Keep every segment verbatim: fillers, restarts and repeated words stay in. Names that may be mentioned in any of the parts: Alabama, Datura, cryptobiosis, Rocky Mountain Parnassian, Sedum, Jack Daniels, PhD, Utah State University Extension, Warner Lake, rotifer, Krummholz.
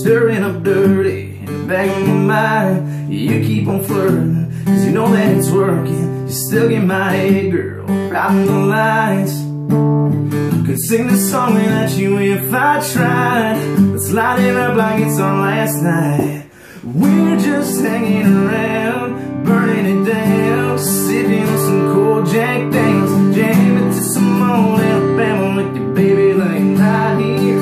stirring up dirty in the back of your mind. You keep on flirting, cause you know that it's working. You still get my head, girl, riding the lines. Could sing the song without you if I tried. Let's light it up like it's on last night. We're just hanging around, burning it down, sipping on some cold Jack Daniels, jamming to some old Alabama with your baby laying right here,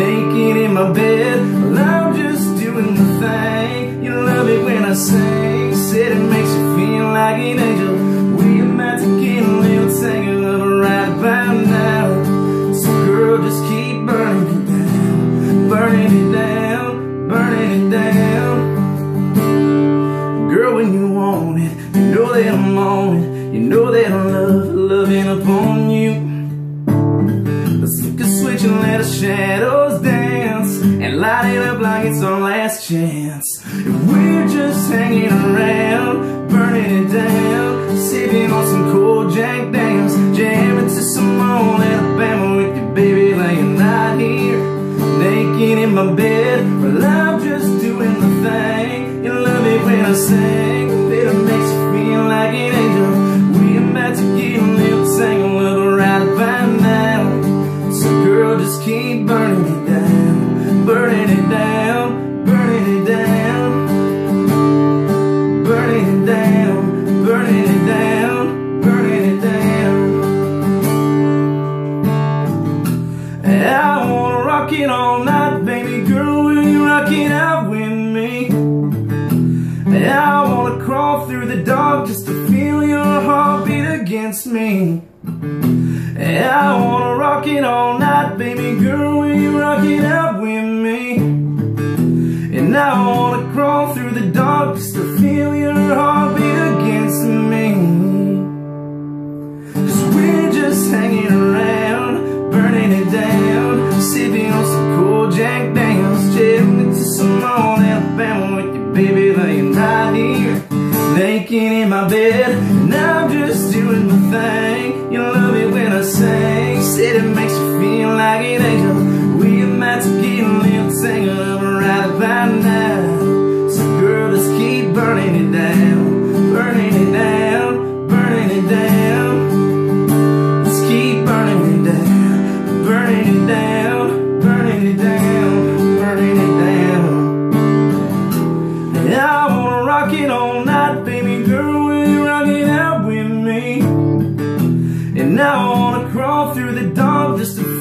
naked in my bed. Well, I'm just doing the thing. You love it when I sing, said it makes you feel like an angel. We about to get a little tangled up right about now. So girl, just keep burning it down, burning it down, burning it down. You know that I'm on it, you know that I love loving upon you. Let's look a switch and let the shadows dance, and light it up like it's our last chance. If we're just hanging around, burning it down, sipping on some cold Jack Daniels, jamming to some old Alabama with your baby laying right here, naked in my bed. Well, I'm just doing the thing. You love it when I sing, it makes you feel like an angel. We about to get a little tangled up right by now. So girl, just keep burning it down, burning it down, burning it down, burning it down, burning it down, burning it down. And I wanna rock it all night, baby girl. Will you rock it out with me? And I wanna crawl through the dark just to feel your heartbeat against me. And I wanna rock it all night, baby girl, will you rock it out with me? And I wanna crawl through the dark just to feel your heartbeat against me. Cause we're just hanging around, burning it down, sipping on some cold Jack Daniels, jamming to some old Alabama with your baby laying right here, naked in my bed. And I'm just doing my thing. You love it when I sing, said it makes you feel like an angel. We about to get a little tangled up right about now. So girl, let's keep burning it down, burning it down, burning it down. Let's keep burning it down, burning it down, burning it down, burning it down. And I wanna rock it all night, baby girl, will you rock it out with me? And I wanna crawl through the dark just to